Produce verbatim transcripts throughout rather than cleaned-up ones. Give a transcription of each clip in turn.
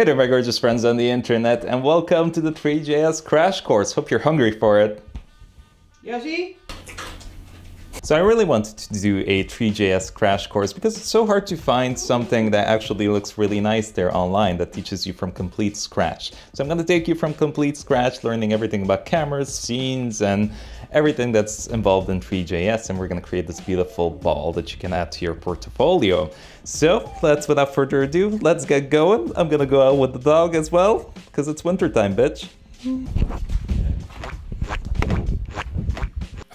Hey there, my gorgeous friends on the internet, and welcome to the three J S crash course. Hope you're hungry for it. Yoshi? So I really wanted to do a three J S crash course because it's so hard to find something that actually looks really nice there online that teaches you from complete scratch. So I'm going to take you from complete scratch, learning everything about cameras, scenes, and everything that's involved in three J S, and we're going to create this beautiful ball that you can add to your portfolio. So let's, without further ado, let's get going. I'm going to go out with the dog as well because it's wintertime, bitch.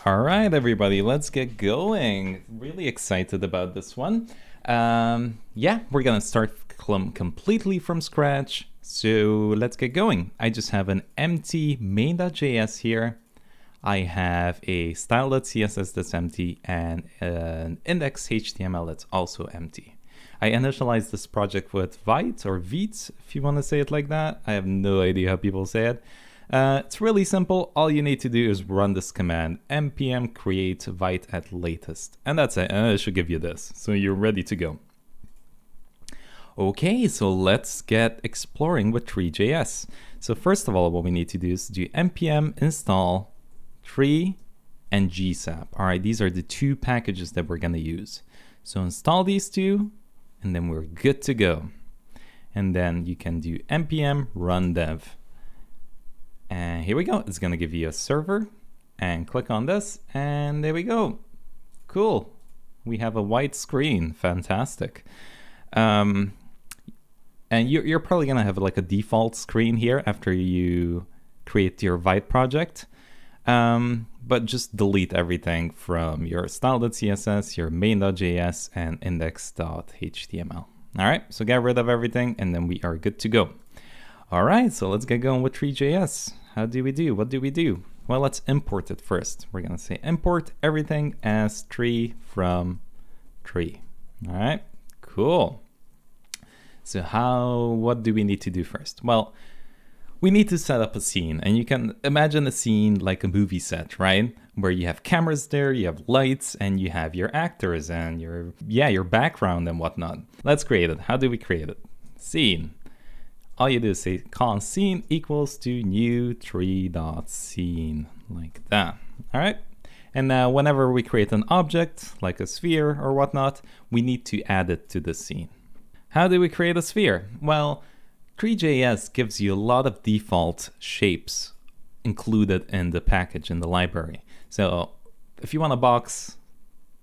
All right, everybody, let's get going. Really excited about this one. Um, yeah, we're gonna start completely from scratch. So let's get going. I just have an empty main.js here. I have a style.css that's empty and an index.html that's also empty. I initialized this project with Vite or Vite, if you wanna say it like that. I have no idea how people say it. Uh, it's really simple. All you need to do is run this command, npm create vite at latest. And that's it. And it should give you this. So you're ready to go. Okay, so let's get exploring with three J S. So first of all, what we need to do is do npm install three and gsap. All right, these are the two packages that we're going to use. So install these two, and then we're good to go. And then you can do npm run dev. And here we go. It's going to give you a server, and click on this, and there we go. Cool. We have a white screen. Fantastic. Um, and you're, you're probably going to have like a default screen here after you create your Vite project. Um, but just delete everything from your style.css, your main.js, and index.html. All right. So get rid of everything, and then we are good to go. All right, so let's get going with three J S. How do we do? What do we do? Well, let's import it first. We're going to say import everything as three from three. All right, cool. So how, what do we need to do first? Well, we need to set up a scene, and you can imagine a scene like a movie set, right? Where you have cameras there, you have lights, and you have your actors and your, yeah, your background and whatnot. Let's create it. How do we create it? Scene. All you do is say con scene equals to new three.scene, like that. All right. And now whenever we create an object, like a sphere or whatnot, we need to add it to the scene. How do we create a sphere? Well, three J S gives you a lot of default shapes included in the package in the library. So if you want a box,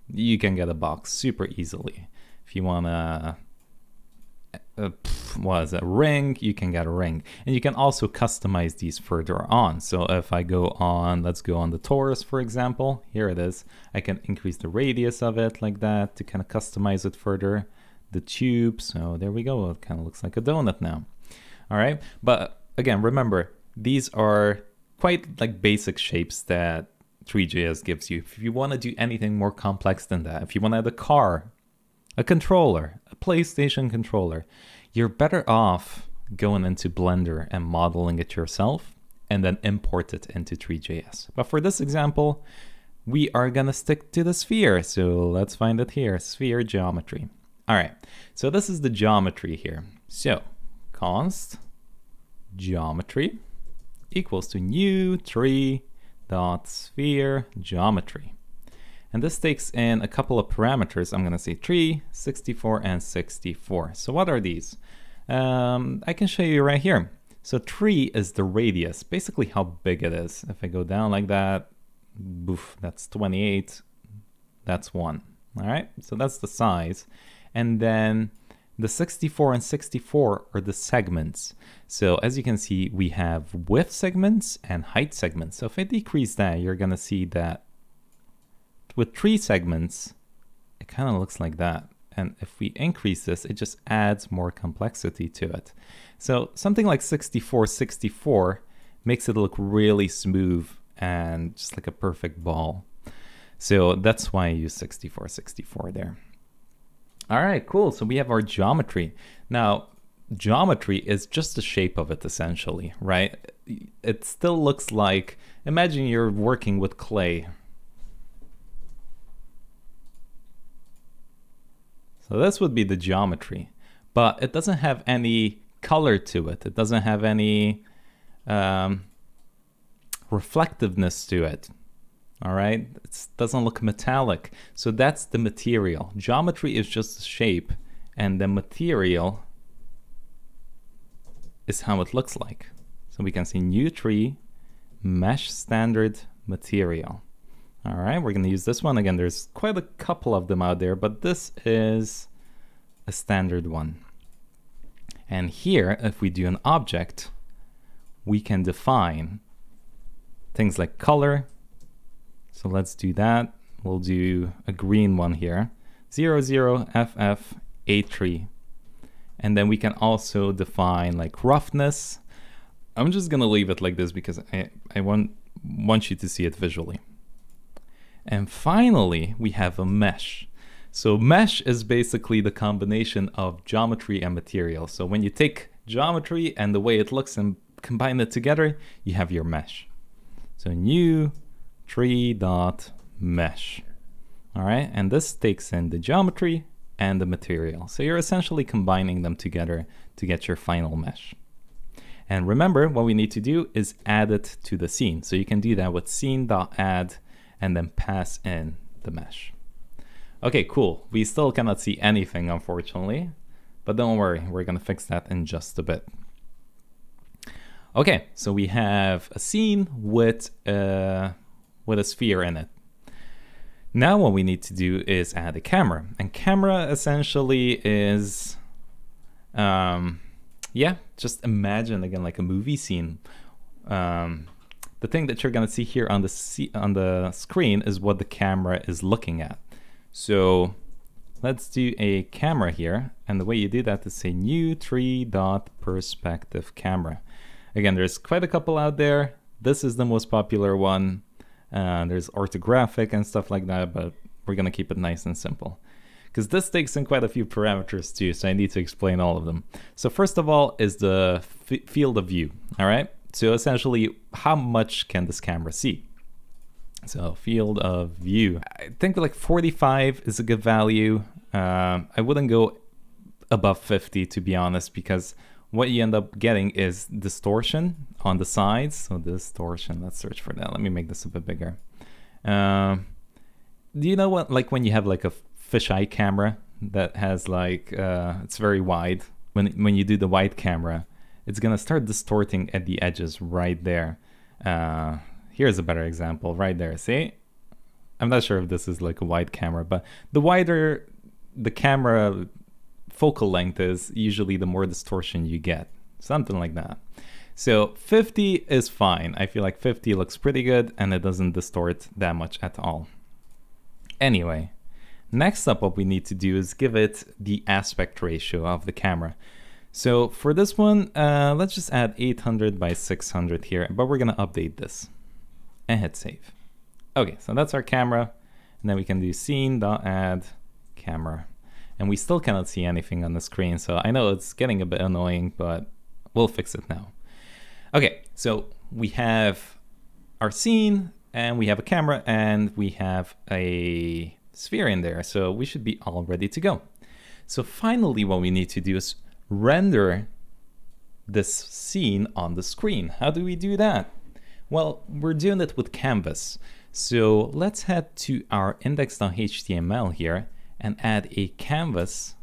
you can get a box super easily. If you want a Uh, pff, what is it? A ring, you can get a ring. And you can also customize these further on. So if I go on, let's go on the torus, for example, here it is. I can increase the radius of it like that to kind of customize it further. The tube, so there we go. It kind of looks like a donut now. All right. But again, remember, these are quite like basic shapes that three J S gives you. If you want to do anything more complex than that, if you want to add a car, a controller, a PlayStation controller, you're better off going into Blender and modeling it yourself and then import it into three J S. But for this example, we are going to stick to the sphere. So let's find it here, sphere geometry. All right, so this is the geometry here. So const geometry equals to new three.sphere geometry. And this takes in a couple of parameters. I'm going to say three, sixty-four, and sixty-four. So what are these? Um, I can show you right here. So three is the radius, basically how big it is. If I go down like that, boof, that's twenty-eight. That's one. All right. So that's the size. And then the sixty-four and sixty-four are the segments. So as you can see, we have width segments and height segments. So if I decrease that, you're going to see that with three segments, it kind of looks like that. And if we increase this, it just adds more complexity to it. So something like sixty-four, sixty-four makes it look really smooth and just like a perfect ball. So that's why I use sixty-four, sixty-four there. All right, cool. So we have our geometry. Now, geometry is just the shape of it essentially, right? It still looks like, imagine you're working with clay. So this would be the geometry, but it doesn't have any color to it. It doesn't have any um, reflectiveness to it. All right, it doesn't look metallic. So that's the material. Geometry is just the shape, and the material is how it looks like. So we can see new tree, mesh standard material. All right, we're gonna use this one again. There's quite a couple of them out there, but this is a standard one. And here, if we do an object, we can define things like color. So let's do that. We'll do a green one here, zero zero F F A three. And then we can also define like roughness. I'm just gonna leave it like this because I, I want, want you to see it visually. And finally, we have a mesh. So mesh is basically the combination of geometry and material. So when you take geometry and the way it looks and combine it together, you have your mesh. So new tree dot mesh. All right, and this takes in the geometry and the material. So you're essentially combining them together to get your final mesh. And remember, what we need to do is add it to the scene. So you can do that with scene.add and then pass in the mesh. Okay, cool. We still cannot see anything, unfortunately, but don't worry, we're gonna fix that in just a bit. Okay, so we have a scene with a, with a sphere in it. Now what we need to do is add a camera, and camera essentially is, um, yeah, just imagine again like a movie scene. Um, the thing that you're gonna see here on the on the screen is what the camera is looking at. So let's do a camera here, and the way you do that is say new tree dot perspective camera. Again, there's quite a couple out there. This is the most popular one. Uh, there's orthographic and stuff like that, but we're gonna keep it nice and simple, because this takes in quite a few parameters too, so I need to explain all of them. So first of all is the f field of view, all right? So essentially, how much can this camera see? So field of view, I think like forty-five is a good value. Um, I wouldn't go above fifty, to be honest, because what you end up getting is distortion on the sides. So distortion, let's search for that. Let me make this a bit bigger. Um, do you know what, like when you have like a fisheye camera that has like, uh, it's very wide. When, when you do the wide camera, it's gonna start distorting at the edges right there. Uh, here's a better example right there, see? I'm not sure if this is like a wide camera, but the wider the camera focal length is, usually the more distortion you get, something like that. So fifty is fine. I feel like fifty looks pretty good and it doesn't distort that much at all. Anyway, next up what we need to do is give it the aspect ratio of the camera. So for this one, uh, let's just add eight hundred by six hundred here, but we're gonna update this and hit save. Okay, so that's our camera, and then we can do scene.add camera. And we still cannot see anything on the screen, so I know it's getting a bit annoying, but we'll fix it now. Okay, so we have our scene, and we have a camera, and we have a sphere in there, so we should be all ready to go. So finally what we need to do is render this scene on the screen. How do we do that? Well, we're doing it with canvas. So let's head to our index.html here and add a canvas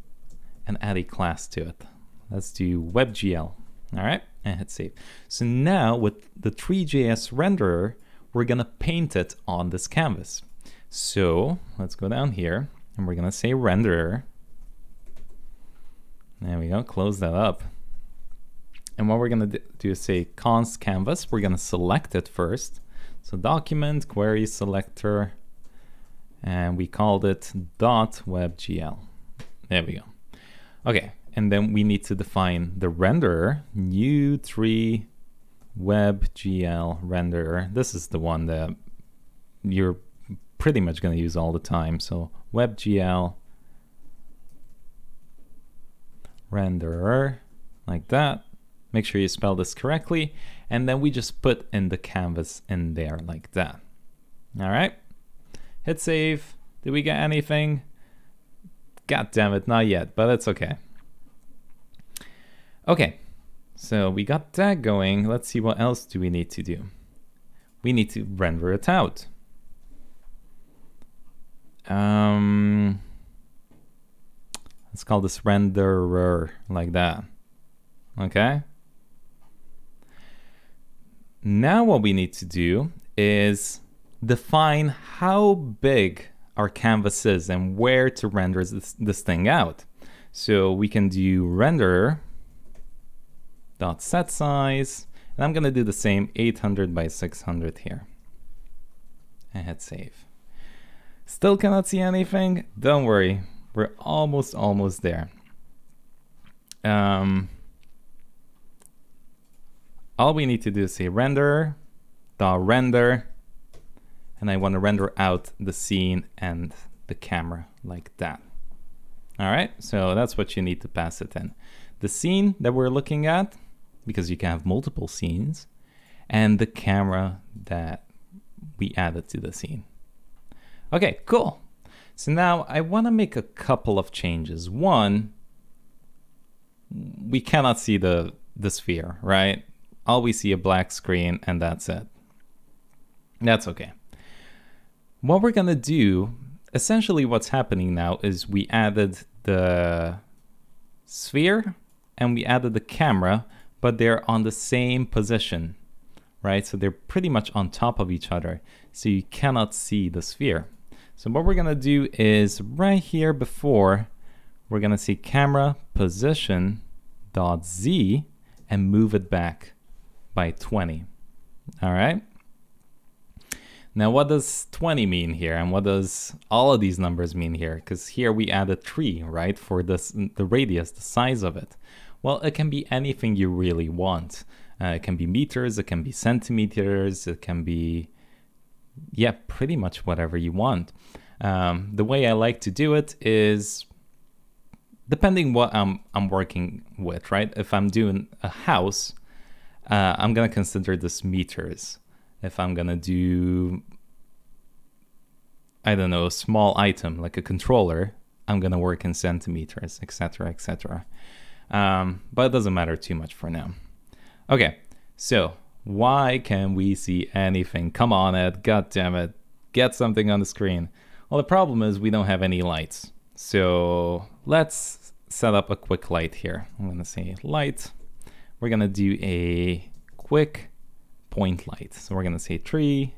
and add a class to it. Let's do WebGL, all right, and hit save. So now with the Three.js renderer, we're gonna paint it on this canvas. So let's go down here and we're gonna say renderer. There we go, close that up. And what we're gonna do is say const canvas. We're gonna select it first. So document query selector, and we called it dot webgl. There we go. Okay, and then we need to define the renderer, new tree webgl renderer. This is the one that you're pretty much gonna use all the time. So webgl renderer, like that. Make sure you spell this correctly. And then we just put in the canvas in there like that. All right, hit save. Did we get anything? God damn it, not yet, but that's okay. Okay, So we got that going. Let's see, what else do we need to do? We need to render it out. Um, let's call this renderer, like that. Okay. Now what we need to do is define how big our canvas is and where to render this, this thing out. So we can do renderer dot set size, and I'm gonna do the same eight hundred by six hundred here. And hit save. Still cannot see anything. Don't worry, we're almost almost there. Um, all we need to do is say renderer dot render, and I want to render out the scene and the camera like that. All right, so that's what you need to pass it in. The scene that we're looking at, because you can have multiple scenes, and the camera that we added to the scene. Okay, cool. So now I want to make a couple of changes. One, we cannot see the, the sphere, right? All we see a black screen and that's it. That's okay. What we're going to do, essentially what's happening now is we added the sphere and we added the camera, but they're on the same position, right? So they're pretty much on top of each other. So you cannot see the sphere. So what we're going to do is right here before, we're going to see camera position dot Z and move it back by twenty. All right. Now, what does twenty mean here? And what does all of these numbers mean here? Because here we add a three, right? For this, the radius, the size of it. Well, it can be anything you really want. Uh, it can be meters, it can be centimeters, it can be, yeah, pretty much whatever you want. Um, the way I like to do it is depending what I'm, I'm working with, right? If I'm doing a house, uh, I'm gonna consider this meters. If I'm gonna do, I don't know, a small item like a controller, I'm gonna work in centimeters, et cetera, et cetera. Um, but it doesn't matter too much for now. Okay, so why can we see anything? Come on, Ed, God damn it, get something on the screen. Well, the problem is we don't have any lights. So let's set up a quick light here. I'm gonna say light. We're gonna do a quick point light. So we're going to say tree,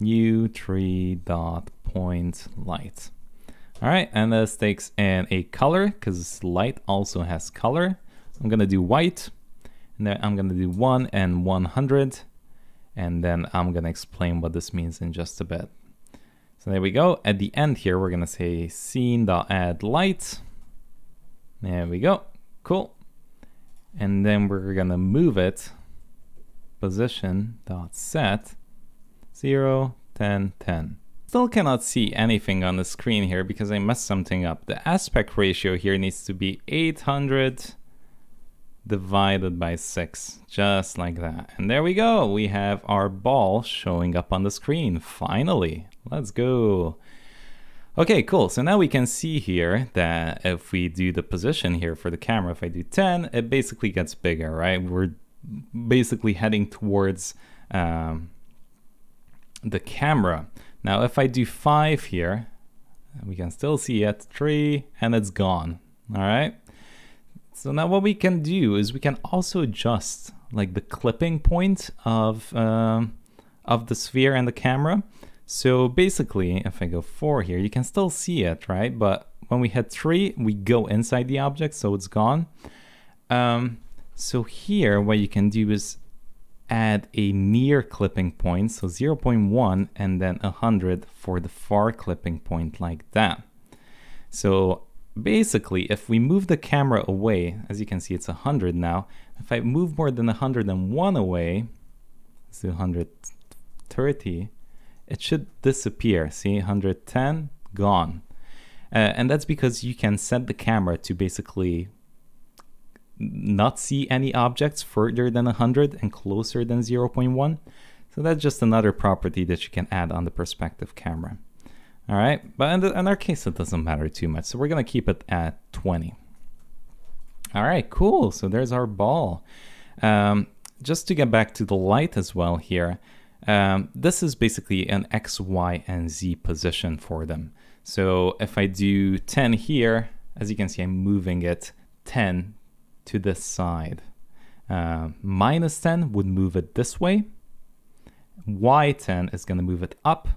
new tree dot point light. All right. And this takes in a color because light also has color. I'm going to do white, and then I'm going to do one and one hundred. And then I'm going to explain what this means in just a bit. So there we go. At the end here, we're going to say scene dot add light. There we go. Cool. And then we're going to move it position dot set zero, ten, ten. Still cannot see anything on the screen here because I messed something up. The aspect ratio here needs to be eight hundred divided by six, just like that. And there we go. We have our ball showing up on the screen. Finally, let's go. Okay, cool. So now we can see here that if we do the position here for the camera, if I do ten, it basically gets bigger, right? We're basically heading towards um, the camera. Now, if I do five here, we can still see it, three, and it's gone, all right? So now what we can do is we can also adjust like the clipping point of, um, of the sphere and the camera. So basically, if I go four here, you can still see it, right? But when we hit three, we go inside the object, so it's gone. Um, So here, what you can do is add a near clipping point, so zero point one and then one hundred for the far clipping point like that. So basically, if we move the camera away, as you can see, it's one hundred now. If I move more than one hundred one away, let's do one hundred thirty, it should disappear. See, one hundred ten, gone. Uh, and that's because you can set the camera to basically not see any objects further than one hundred and closer than zero point one. So that's just another property that you can add on the perspective camera. All right, but in, the, in our case, it doesn't matter too much. So we're gonna keep it at twenty. All right, cool, so there's our ball. Um, just to get back to the light as well here, um, this is basically an X, Y, and Z position for them. So if I do ten here, as you can see, I'm moving it ten to this side. Uh, minus ten would move it this way. Y ten is going to move it up.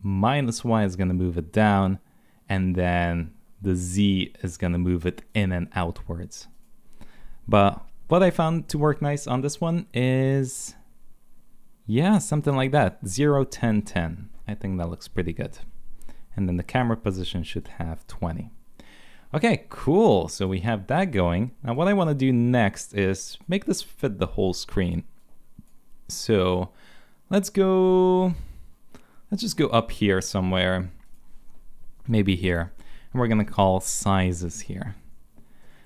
Minus Y is going to move it down. And then the Z is going to move it in and outwards. But what I found to work nice on this one is, yeah, something like that. zero, ten, ten. I think that looks pretty good. And then the camera position should have twenty. Okay, cool. So we have that going. Now what I want to do next is make this fit the whole screen. So let's go, let's just go up here somewhere, maybe here. And we're going to call sizes here.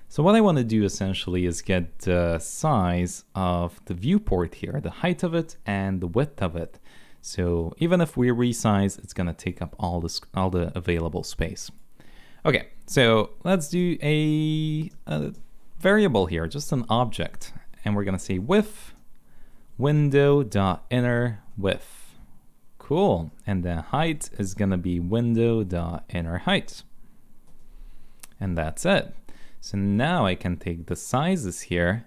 So what I want to do essentially is get the size of the viewport here, the height of it and the width of it. So even if we resize, it's going to take up all the, all the available space. Okay, so let's do a, a variable here, just an object. And we're going to say width, window.inner width. Cool. And the height is going to be window.inner height. And that's it. So now I can take the sizes here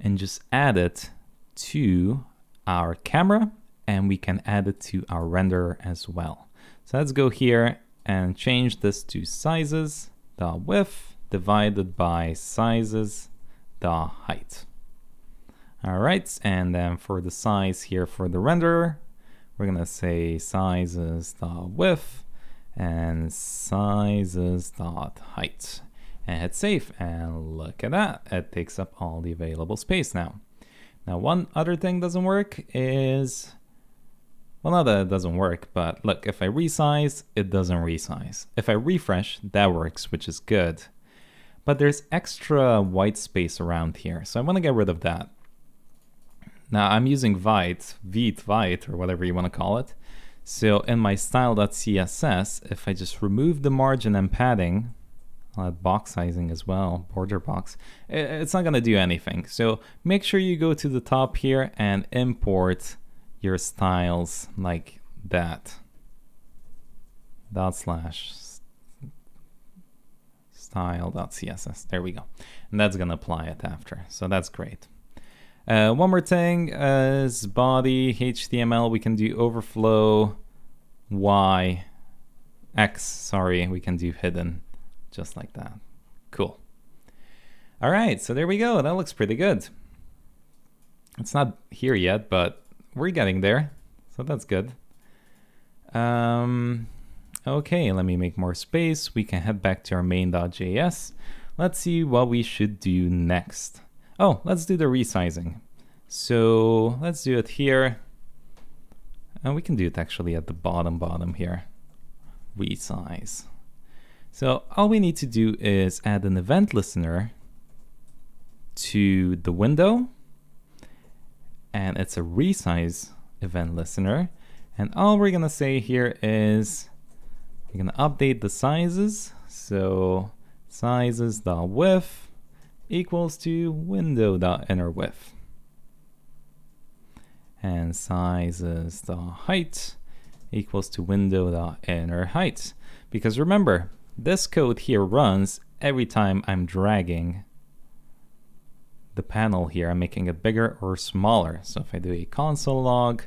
and just add it to our camera, and we can add it to our renderer as well. So let's go here and change this to sizes.width divided by sizes.height. All right, and then for the size here for the renderer, we're gonna say sizes.width and sizes.height. And hit save, and look at that. It takes up all the available space now. Now, one other thing doesn't work is, well, not that it doesn't work, but look, if I resize, it doesn't resize. If I refresh, that works, which is good. But there's extra white space around here, so I want to get rid of that. Now, I'm using Vite, Vite, Vite, or whatever you want to call it. So in my style.css, if I just remove the margin and padding, I'll add box sizing as well, border box, it's not going to do anything. So make sure you go to the top here and import your styles like that. Dot slash style.css. There we go. And that's going to apply it after. So that's great. Uh, one more thing is body, H T M L. We can do overflow, Y, X, sorry. We can do hidden just like that. Cool. All right. So there we go. That looks pretty good. It's not here yet, but we're getting there, so that's good. Um, okay, let me make more space. We can head back to our main.js. Let's see what we should do next. Oh, let's do the resizing. So let's do it here. And we can do it actually at the bottom, bottom here. Resize. So all we need to do is add an event listener to the window. And it's a resize event listener. And all we're gonna say here is we're gonna update the sizes. So sizes.width equals to window.innerWidth. And sizes.height equals to window.innerHeight. Because remember, this code here runs every time I'm dragging the panel here, I'm making it bigger or smaller. So if I do a console log,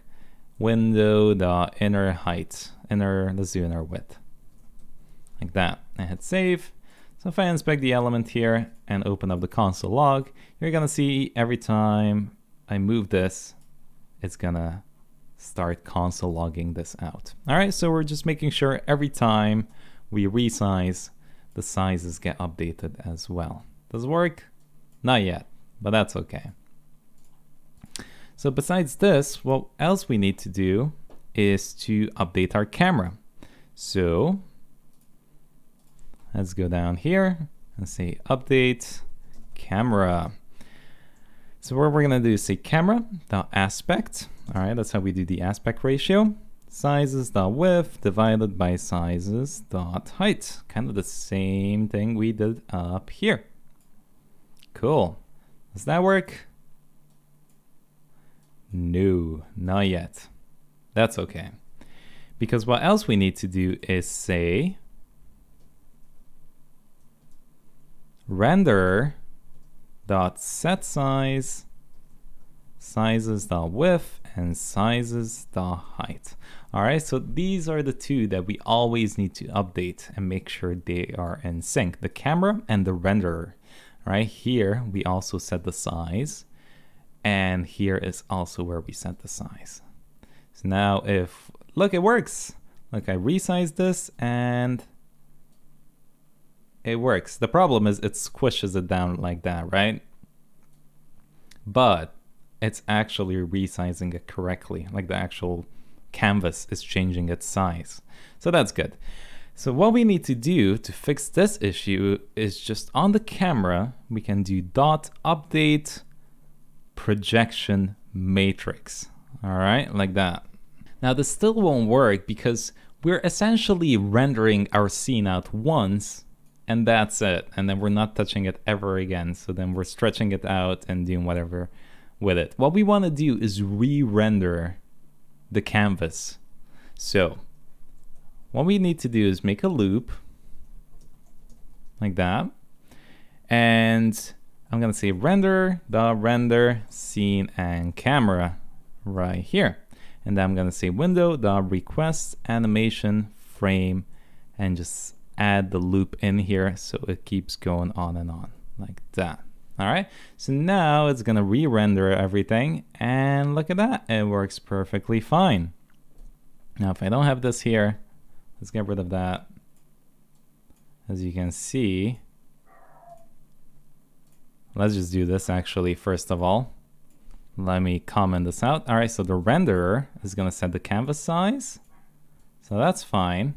window.inner height, inner, let's do inner width, like that, and hit save. So if I inspect the element here and open up the console log, you're gonna see every time I move this, it's gonna start console logging this out. All right, so we're just making sure every time we resize, the sizes get updated as well. Does it work? Not yet. But that's okay. So besides this, what else we need to do is to update our camera. So let's go down here and say update camera. So what we're gonna do is say camera.aspect. All right, that's how we do the aspect ratio. Sizes.width divided by sizes.height. Kind of the same thing we did up here. Cool. Does that work? No, not yet. That's okay. Because what else we need to do is say renderer.setSize, sizes.width, and sizes.height. All right, so these are the two that we always need to update and make sure they are in sync, the camera and the renderer. Right here, we also set the size, and here is also where we set the size. So now if, look, it works. Look, I resized this and it works. The problem is it squishes it down like that, right? But it's actually resizing it correctly, like the actual canvas is changing its size. So that's good. So what we need to do to fix this issue is just on the camera, we can do dot update projection matrix. All right, like that. Now this still won't work because we're essentially rendering our scene out once and that's it. And then we're not touching it ever again. So then we're stretching it out and doing whatever with it. What we want to do is re-render the canvas. So what we need to do is make a loop like that. And I'm going to say render the render scene and camera right here. And then I'm going to say window the request animation frame and just add the loop in here. So it keeps going on and on like that. All right. So now it's going to re-render everything and look at that. It works perfectly fine. Now, if I don't have this here, let's get rid of that. As you can see, let's just do this actually, first of all. Let me comment this out. All right, so the renderer is gonna set the canvas size. So that's fine,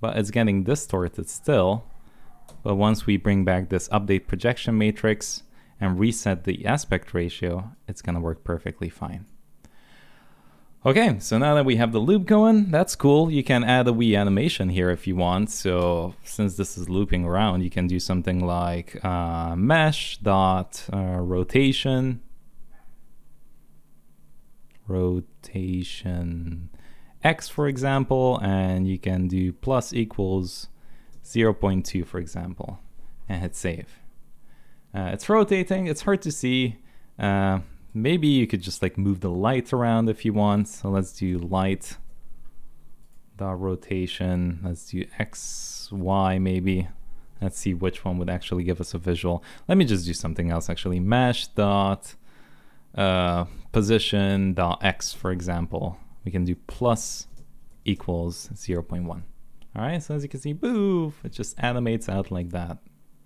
but it's getting distorted still. But once we bring back this update projection matrix and reset the aspect ratio, it's gonna work perfectly fine. Okay, so now that we have the loop going, that's cool. You can add a wee animation here if you want. So since this is looping around, you can do something like uh, mesh dot uh, rotation, rotation X, for example, and you can do plus equals zero point two, for example, and hit save. Uh, it's rotating, it's hard to see. Uh, Maybe you could just like move the light around if you want. So let's do light dot rotation. Let's do X, Y maybe. Let's see which one would actually give us a visual. Let me just do something else actually. Mesh dot uh, position dot X, for example. We can do plus equals zero point one. All right, so as you can see, boof, it just animates out like that.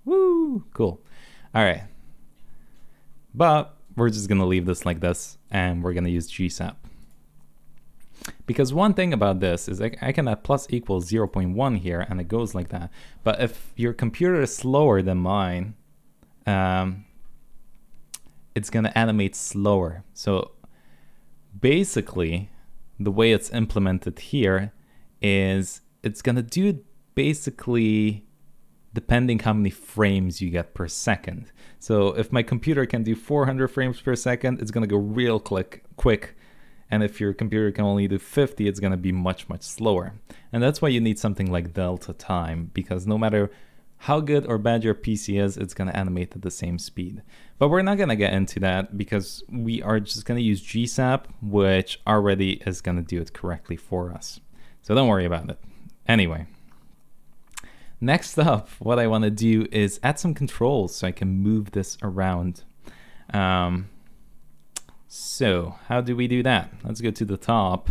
Woo, cool. All right, but we're just gonna leave this like this and we're gonna use gsap. Because one thing about this is I, I can add plus equals zero point one here and it goes like that. But if your computer is slower than mine, um, it's gonna animate slower. So basically the way it's implemented here is it's gonna do it basically depending how many frames you get per second. So if my computer can do four hundred frames per second, it's gonna go real quick, quick. And if your computer can only do fifty, it's gonna be much, much slower. And that's why you need something like delta time, because no matter how good or bad your P C is, it's gonna animate at the same speed. But we're not gonna get into that because we are just gonna use gsap, which already is gonna do it correctly for us. So don't worry about it. Anyway. Next up, what I want to do is add some controls so I can move this around. Um, so how do we do that? Let's go to the top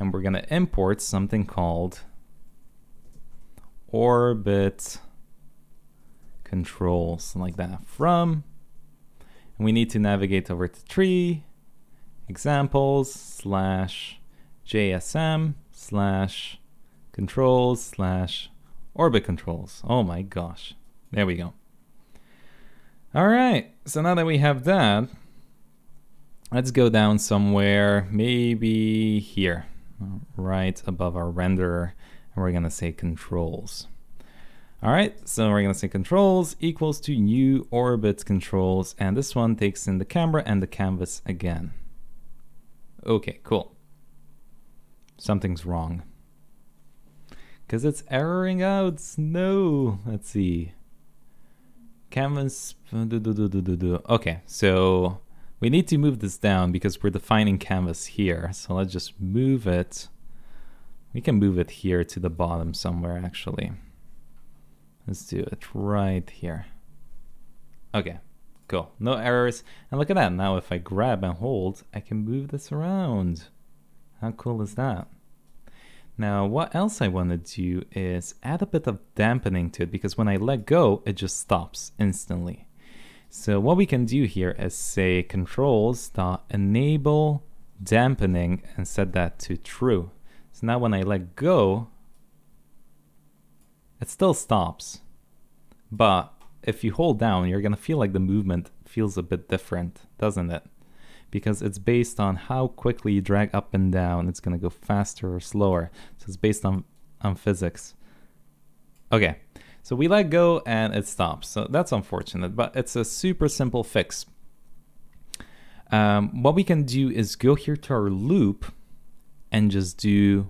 and we're going to import something called Orbit Controls, like that, from. And we need to navigate over to tree, examples, slash J S M, slash controls, slash Orbit Controls. Oh my gosh. There we go. All right. So now that we have that, let's go down somewhere, maybe here, right above our renderer, and we're going to say controls. All right, so we're gonna say controls equals to new orbit controls, and this one takes in the camera and the canvas again. Okay, cool. Something's wrong, because it's erroring out. No, let's see. Canvas, okay, so we need to move this down because we're defining canvas here. So let's just move it. We can move it here to the bottom somewhere, actually. Let's do it right here. Okay, cool, no errors. And look at that, now if I grab and hold, I can move this around. How cool is that? Now, what else I want to do is add a bit of dampening to it, because when I let go, it just stops instantly. So what we can do here is say controls.enable dampening and set that to true. So now when I let go, it still stops. But if you hold down, you're going to feel like the movement feels a bit different, doesn't it? Because it's based on how quickly you drag up and down. It's gonna go faster or slower. So it's based on, on physics. Okay, so we let go and it stops. So that's unfortunate, but it's a super simple fix. Um, what we can do is go here to our loop and just do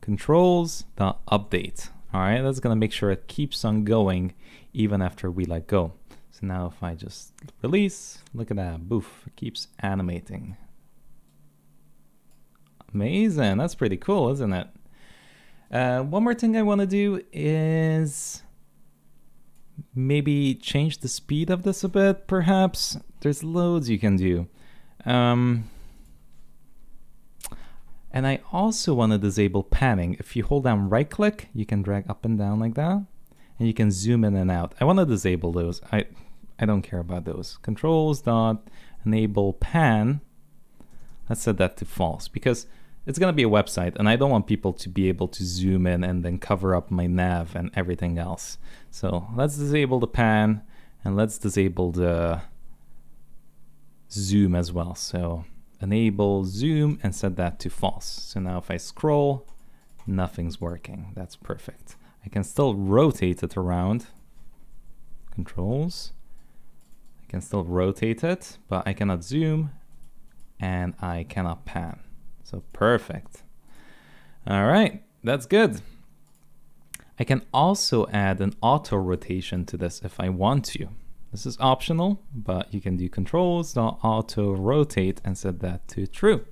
controls.update. All right, that's gonna make sure it keeps on going even after we let go. So now if I just release, look at that, boof, it keeps animating. Amazing, that's pretty cool, isn't it? Uh, one more thing I wanna do is maybe change the speed of this a bit, perhaps. There's loads you can do. Um, and I also wanna disable panning. If you hold down right click, you can drag up and down like that, and you can zoom in and out. I wanna disable those. I, I don't care about those. Controls dot enable pan. Let's set that to false, because it's gonna be a website and I don't want people to be able to zoom in and then cover up my nav and everything else. So let's disable the pan and let's disable the zoom as well. So enable zoom and set that to false. So now if I scroll, nothing's working. That's perfect. I can still rotate it around. Controls. I can still rotate it, but I cannot zoom and I cannot pan. So perfect. All right, that's good. I can also add an auto rotation to this if I want to. This is optional, but you can do controls.auto rotate and set that to true.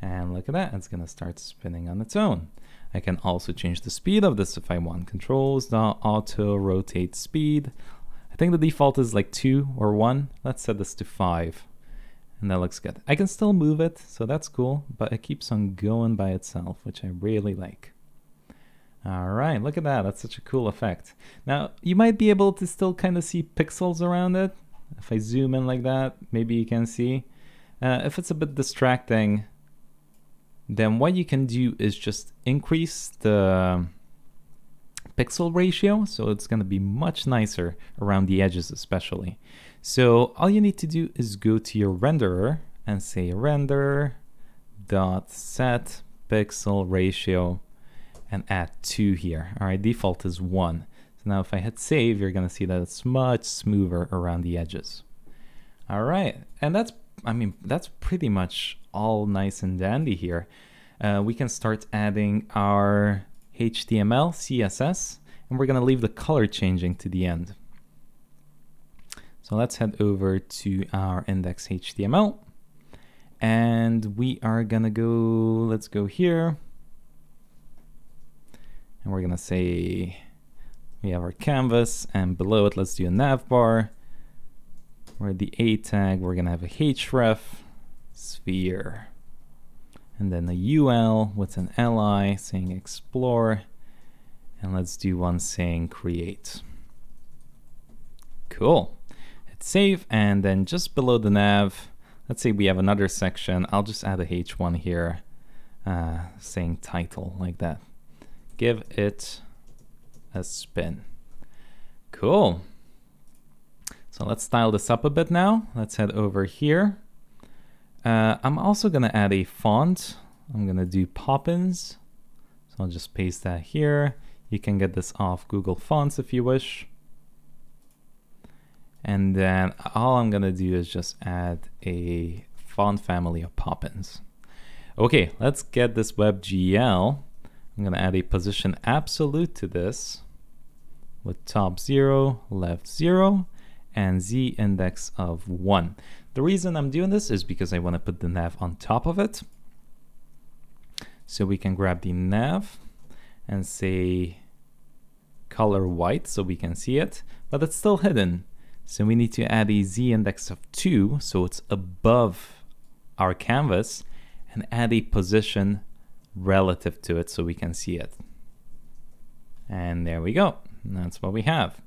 And look at that, it's gonna start spinning on its own. I can also change the speed of this if I want. Controls.auto rotate speed. I think the default is like two or one. Let's set this to five. And that looks good. I can still move it, so that's cool, but it keeps on going by itself, which I really like. All right, look at that. That's such a cool effect. Now, you might be able to still kind of see pixels around it. If I zoom in like that, maybe you can see. Uh, if it's a bit distracting, then what you can do is just increase the pixel ratio, so it's gonna be much nicer around the edges especially. So all you need to do is go to your renderer and say render dot set pixel ratio and add two here. All right, default is one. So now if I hit save, you're gonna see that it's much smoother around the edges. All right, and that's, I mean, that's pretty much all nice and dandy here. Uh, we can start adding our H T M L, C S S, and we're gonna leave the color changing to the end. So let's head over to our index.html, and we are gonna go, let's go here. And we're gonna say, we have our canvas, and below it, let's do a nav bar. Where the A tag, we're gonna have a href, sphere, and then a U L with an L I saying explore, and let's do one saying create. Cool, hit save, and then just below the nav, let's say we have another section. I'll just add a H one here, uh, saying title like that. Give it a spin. Cool. So let's style this up a bit now. Let's head over here. Uh, I'm also gonna add a font. I'm gonna do Poppins. So I'll just paste that here. You can get this off Google Fonts if you wish. And then all I'm gonna do is just add a font family of Poppins. Okay, let's get this WebGL. I'm gonna add a position absolute to this with top zero, left zero, and Z index of one. The reason I'm doing this is because I wanna put the nav on top of it. So we can grab the nav and say color white so we can see it, but it's still hidden. So we need to add a Z index of two, so it's above our canvas, and add a position relative to it so we can see it. And there we go, that's what we have.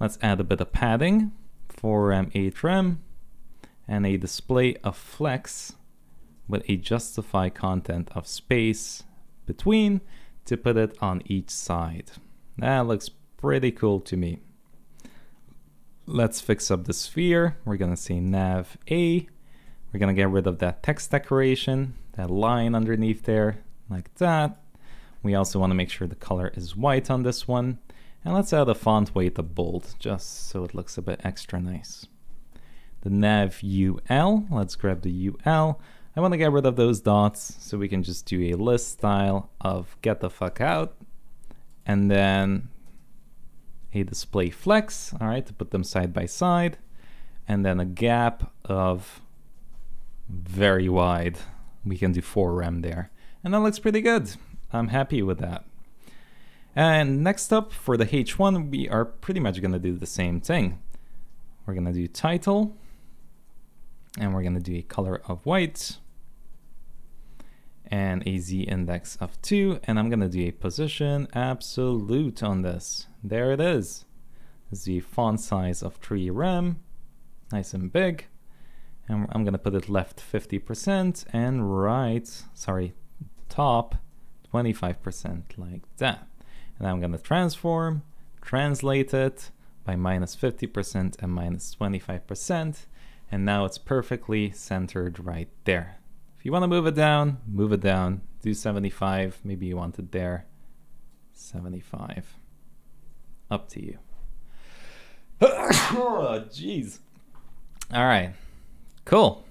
Let's add a bit of padding, four rem, eight rem, and a display of flex with a justify content of space between to put it on each side. That looks pretty cool to me. Let's fix up the sphere. We're gonna say nav A. We're gonna get rid of that text decoration, that line underneath there, like that. We also wanna make sure the color is white on this one. And let's add a font weight of bold, just so it looks a bit extra nice. The nav U L, let's grab the U L. I wanna get rid of those dots, so we can just do a list style of get the fuck out, and then a display flex, all right, to put them side by side, and then a gap of very wide. We can do four rem there. And that looks pretty good. I'm happy with that. And next up for the H one, we are pretty much gonna do the same thing. We're gonna do title, and we're gonna do a color of white, and a Z index of two, and I'm gonna do a position absolute on this. There it is. The font size of three rem, nice and big. And I'm gonna put it left fifty percent and right, sorry, top twenty-five percent, like that. And I'm gonna transform, translate it by minus fifty percent and minus twenty-five percent. And now it's perfectly centered right there. If you wanna move it down, move it down. Do seventy-five, maybe you want it there. seventy-five, up to you. Oh, jeez. All right, cool.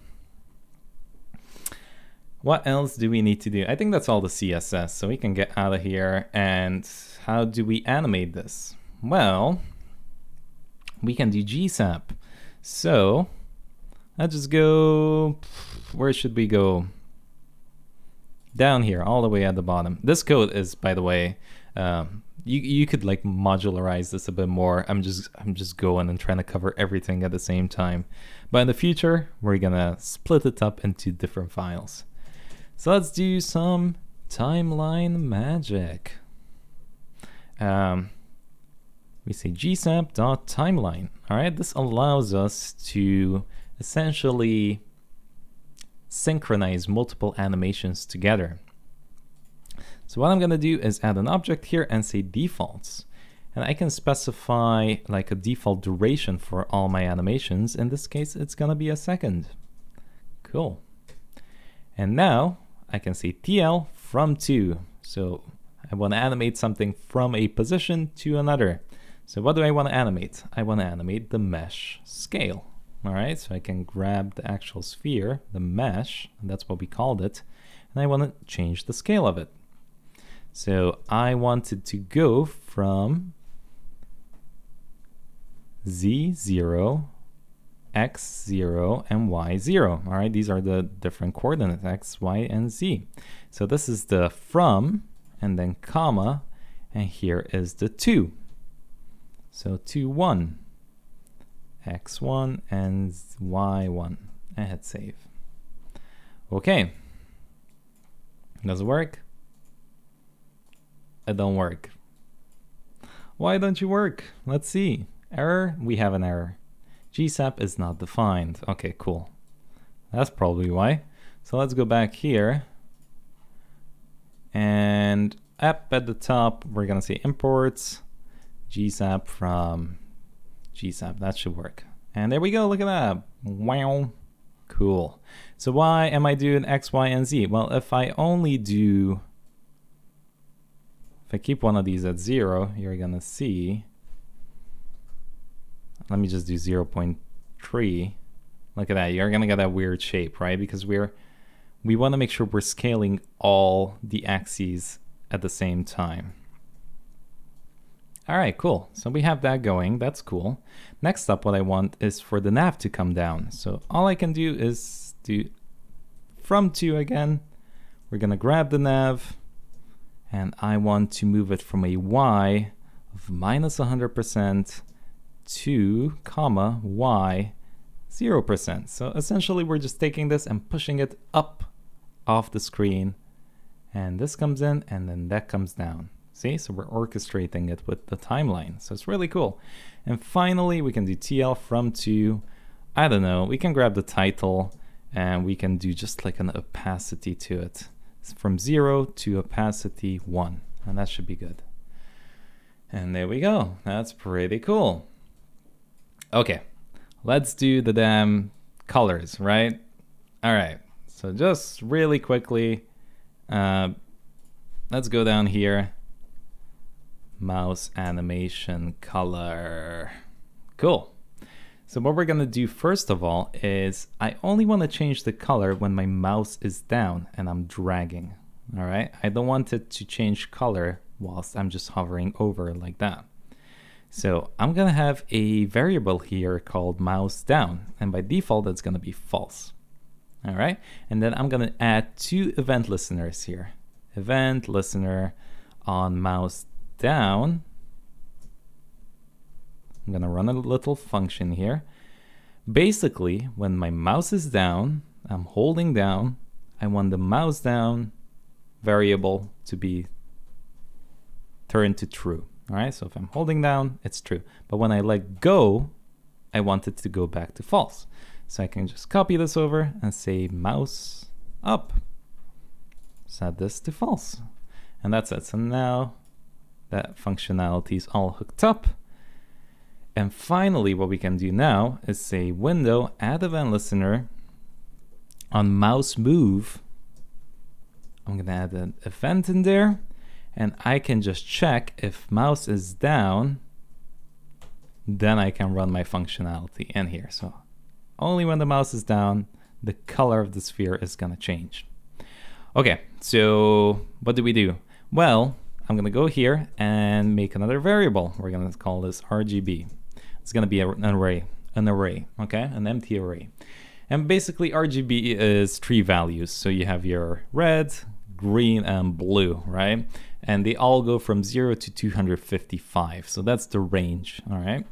What else do we need to do? I think that's all the C S S, so we can get out of here. And how do we animate this? Well, we can do gsap. So let's just go, where should we go? Down here, all the way at the bottom. This code is, by the way, um, you, you could like modularize this a bit more. I'm just, I'm just going and trying to cover everything at the same time. But in the future, we're gonna split it up into different files. So let's do some timeline magic. Um, we say gsap.timeline, all right? This allows us to essentially synchronize multiple animations together. So what I'm gonna do is add an object here and say defaults. And I can specify like a default duration for all my animations. In this case, it's gonna be a second. Cool. And now I can say T L from to. So I wanna animate something from a position to another. So what do I wanna animate? I wanna animate the mesh scale. All right, so I can grab the actual sphere, the mesh, and that's what we called it, and I want to change the scale of it. So I wanted to go from Z zero, X zero, and Y zero. All right, these are the different coordinates, X, Y, and Z. So this is the from, and then comma, and here is the to. So two, one. X one and Y one. I hit save. Okay. Does it work? It don't work. Why don't you work? Let's see. Error, we have an error. G S A P is not defined. Okay, cool. That's probably why. So let's go back here. And up at the top, we're gonna say imports G S A P from gsap, that should work. And there we go, look at that. Wow, cool. So why am I doing X, Y, and Z? Well, if I only do, if If I keep one of these at zero, you're gonna see, let me just do zero point three. Look at that, you're gonna get that weird shape, right? Because we're, we wanna make sure we're scaling all the axes at the same time. All right, cool. So we have that going, that's cool. Next up, what I want is for the nav to come down. So all I can do is do from to again. We're gonna grab the nav and I want to move it from a Y of minus one hundred percent to comma Y zero percent. So essentially we're just taking this and pushing it up off the screen, and this comes in and then that comes down. See, so we're orchestrating it with the timeline. So it's really cool. And finally, we can do T L from to, I don't know, we can grab the title and we can do just like an opacity to it. It's from zero to opacity one, and that should be good. And there we go. That's pretty cool. Okay, let's do the damn colors, right? All right, so just really quickly, uh, let's go down here. Mouse animation color. Cool. So what we're gonna do first of all is I only want to change the color when my mouse is down and I'm dragging. All right, I don't want it to change color whilst I'm just hovering over like that. So I'm gonna have a variable here called mouse down, and by default that's gonna be false. All right, and then I'm gonna add two event listeners here. Event listener on mouse down. I'm gonna run a little function here. Basically, when my mouse is down, I'm holding down, I want the mouse down variable to be turned to true. All right, so if I'm holding down, it's true. But when I let go, I want it to go back to false. So I can just copy this over and say mouse up. Set this to false. And that's it. So now that functionality is all hooked up. And finally, what we can do now is say window add event listener on mouse move. I'm gonna add an event in there, and I can just check if mouse is down, then I can run my functionality in here. So only when the mouse is down, the color of the sphere is gonna change. Okay, so what do we do? Well, I'm gonna go here and make another variable. We're gonna call this R G B. It's gonna be an array, an array, okay? An empty array. And basically R G B is three values. So you have your red, green, and blue, right? And they all go from zero to two hundred fifty-five. So that's the range, all right?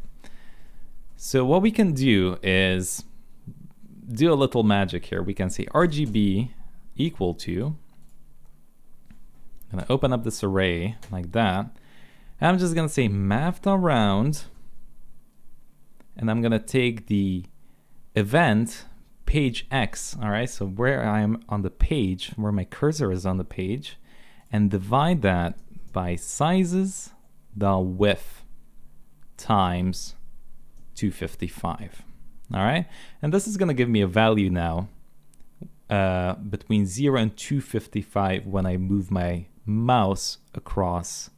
So what we can do is do a little magic here. We can say R G B equal to, I'm gonna open up this array like that. And I'm just gonna say math.round, and I'm gonna take the event page X, all right? So where I am on the page, where my cursor is on the page, and divide that by sizes the width times two hundred fifty-five, all right? And this is gonna give me a value now uh, between zero and two hundred fifty-five when I move my mouse across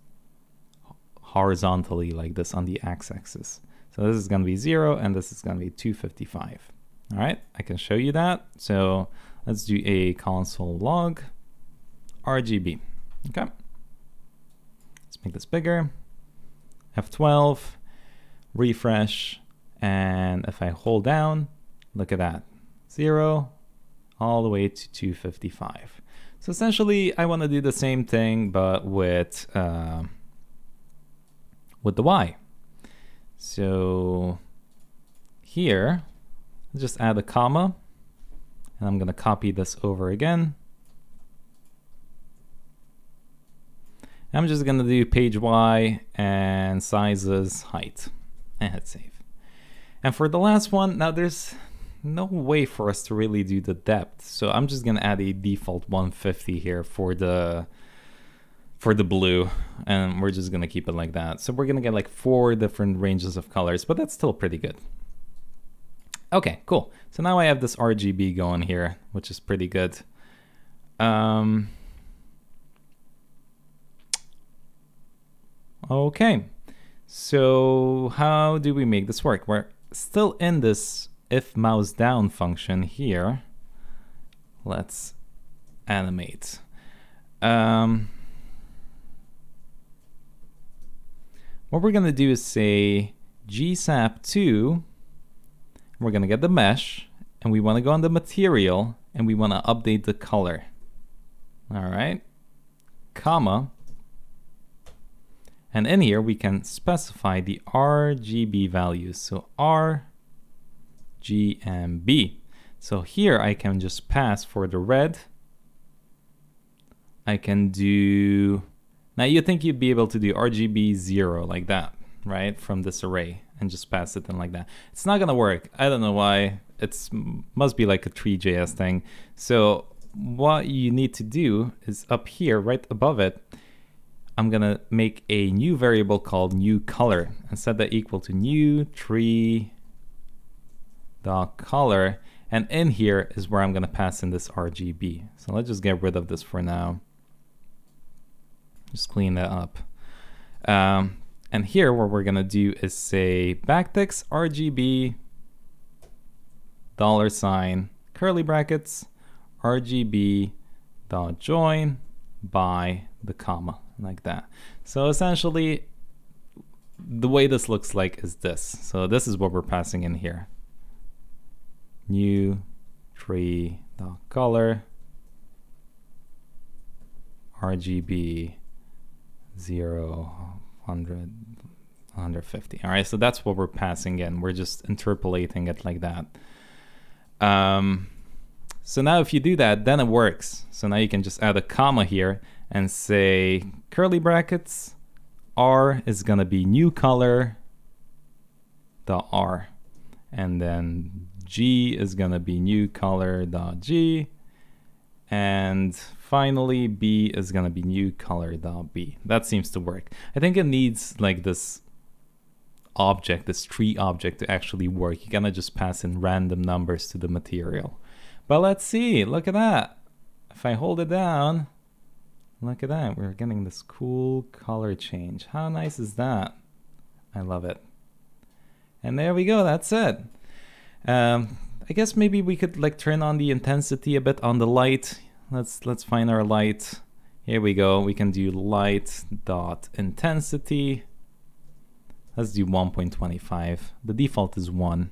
horizontally like this on the x-axis. So this is going to be zero and this is going to be two hundred fifty-five. All right, I can show you that. So let's do a console log R G B. Okay, let's make this bigger. F twelve, refresh, and if I hold down, look at that, zero all the way to two hundred fifty-five. So essentially, I want to do the same thing, but with uh, with the Y. So here, just add a comma, and I'm going to copy this over again. I'm just going to do page Y and sizes height, and hit save. And for the last one, now there's no way for us to really do the depth. So I'm just gonna add a default one fifty here for the for the blue, and we're just gonna keep it like that. So we're gonna get like four different ranges of colors, but that's still pretty good. Okay, cool. So now I have this R G B going here, which is pretty good. Um, Okay, so how do we make this work? We're still in this if mouse down function here. Let's animate. Um, what we're gonna do is say G S A P two, we're gonna get the mesh, and we wanna go on the material, and we wanna update the color. All right, comma, and in here we can specify the R G B values, so R G B. So here I can just pass for the red. I can do, now you think you'd be able to do R G B zero like that, right? From this array and just pass it in like that. It's not gonna work. I don't know why. It's must be like a three dot J S thing. So what you need to do is up here, right above it, I'm gonna make a new variable called new color and set that equal to new tree dot color. And in here is where I'm gonna pass in this R G B. So let's just get rid of this for now. Just clean that up. Um, and here what we're gonna do is say backticks R G B dollar sign curly brackets R G B dot join by the comma like that. So essentially the way this looks like is this. So this is what we're passing in here. New tree dot color R G B zero, one hundred, one hundred fifty. All right, so that's what we're passing in. We're just interpolating it like that. Um, so now if you do that, then it works. So now you can just add a comma here and say curly brackets R is gonna be new color dot R, and then G is gonna be new color dot G, and finally B is gonna be new color dot B. That seems to work. I think it needs like this object, this tree object, to actually work. You gotta just pass in random numbers to the material. But let's see, look at that. If I hold it down, look at that. We're getting this cool color change. How nice is that? I love it. And there we go, that's it. Um, I guess maybe we could like turn on the intensity a bit on the light. Let's let's find our light. Here we go. We can do light dot intensity. Let's do one point two five. The default is one.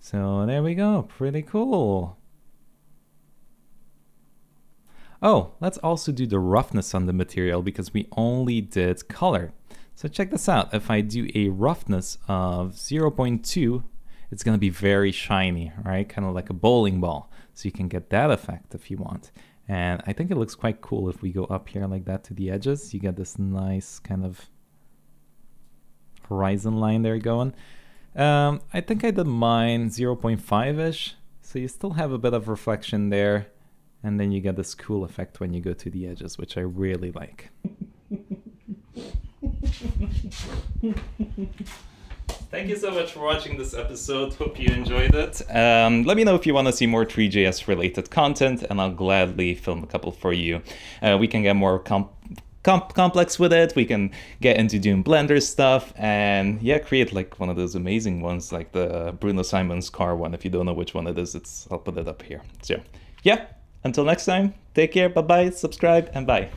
So there we go. Pretty cool. Oh, let's also do the roughness on the material because we only did color. So check this out. If I do a roughness of zero point two, it's gonna be very shiny, right? Kind of like a bowling ball. So you can get that effect if you want. And I think it looks quite cool if we go up here like that to the edges. You get this nice kind of horizon line there going. Um, I think I did mine zero point five-ish. So you still have a bit of reflection there. And then you get this cool effect when you go to the edges, which I really like. Thank you so much for watching this episode. Hope you enjoyed it. Um, let me know if you want to see more three dot J S related content, and I'll gladly film a couple for you. Uh, we can get more com com complex with it. We can get into doing Blender stuff, and yeah, create like one of those amazing ones, like the Bruno Simon's car one. If you don't know which one it is, it's I'll put it up here. So yeah, until next time, take care, bye bye, subscribe, and bye.